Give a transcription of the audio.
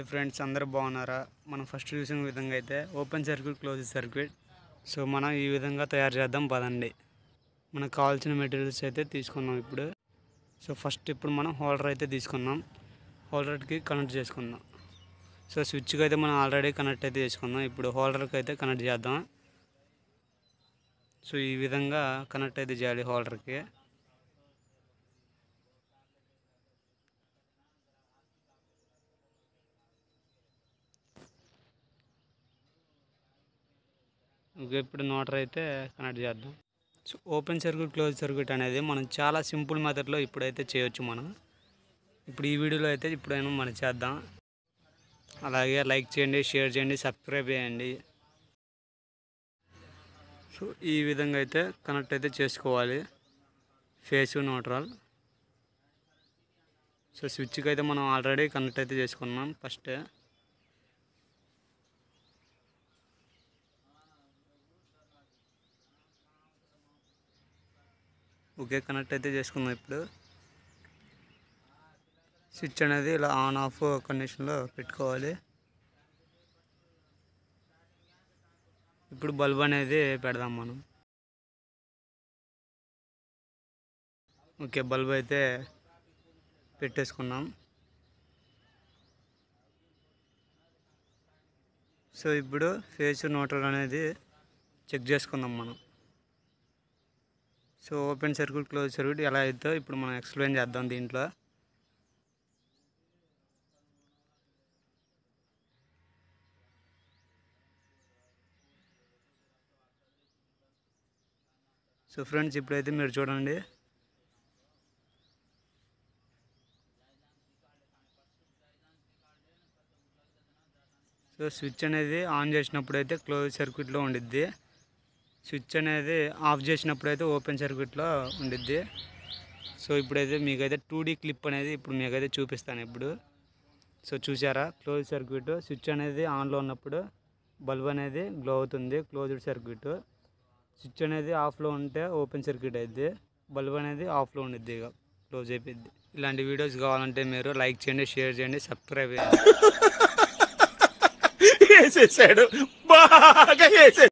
hi friends अंदर बागुन्नारा मन first चूस विधंगा अयिते open circuit close circuit so मन ई विधंगा तैयार चेद्दाम पदंडी मनकु कावाल्सिन मटेरियल्स अयिते तीसुकुन्नाम इप्पुडु सो फस्ट इप्पुडु मन होल्डर अयिते तीसुकुन्नाम होल्डर की कनेक्ट चेसुकुन्नाम सो स्विच की अयिते मन ऑलरेडी कनेक्ट अयिते चेसुकुन्नाम इप्पुडु होल्डर की अयिते कनेक्ट चेद्दाम सो ई विधंगा कनेक्ट अयिते चेयाली होल्डर की इप्पुडु नोटर अयिते कनेक्ट चेद्दाम so open circuit close circuit अनेदी मनं चाला सिंपल मेथड लो इप्पुडैते चेयोच्चु मनं इप्पुडु ई वीडियोलो अयिते इप्पुडैना मनं चेद्दाम अलागे लाइक चेयंडी शेर चेयंडी सब्स्क्राइब चेयंडी सो ई विधंगा अयिते कनेक्ट अयिते चेसुकोवाली फेस न्यूट्रल सो स्विच की अयिते मनं ऑलरेडी कनेक्ट अयिते चेसुकुन्नाम फस्ट ओके कनेक्ट అయితే చేసుకున్నాం ఇప్పుడు స్విచ్ అనేది ఇలా ఆన్ ఆఫ్ కండిషన్ లో పెట్టుకోవాలి ఇప్పుడు బల్బ్ అనేది పెడదాం మనం ఓకే బల్బ్ అయితే పెట్టేసుకున్నాం సో ఇప్పుడు ఫేస్ న్యూట్రల్ అనేది చెక్ చేసుకుందాం మనం so open circuit close circuit एला अयितो इप्पुडु मनं एक्सप्लेन चेद्दाम दींट्लो सो फ्रेंड्स इप्पुडैते मीरु चूडंडी सो स्विच अनेदी आन चेसिनप्पुडु अयिते क्लोज सर्क्यूट लो उंडिद्दी स्विच अनेदी आफ चेसिनप्पुडैते ओपन सर्क्यूट लो उंडिद्दी सो इप्पुडैते मीकैते 2D क्लिप अनेदी इप्पुडु मीकैते चूपिस्तानु इप्पुडु सो चूसारा क्लोज सर्क्यूट स्विच अनेदी आन लो उन्नप्पुडु बल्ब अनेदी ग्लो अवुतुंदी क्लोज्ड सर्क्यूट स्विच अनेदी आफ लो उंटे ओपन सर्क्यूट अयिद्दी बल्ब अनेदी आफ लो उंडिद्दी इक क्लोज अयिपोद्दी इलांटि वीडियोस कावाలంటే మీరు లైక్ చేయండి షేర్ చేయండి సబ్స్క్రైబ్ చేయండి